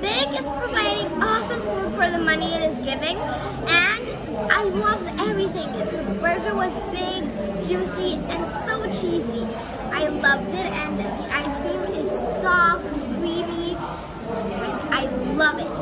Baik is providing awesome food for the money it is giving, and I love everything. The burger was big, juicy, and so cheesy. I loved it, and the ice cream is soft, creamy. I love it.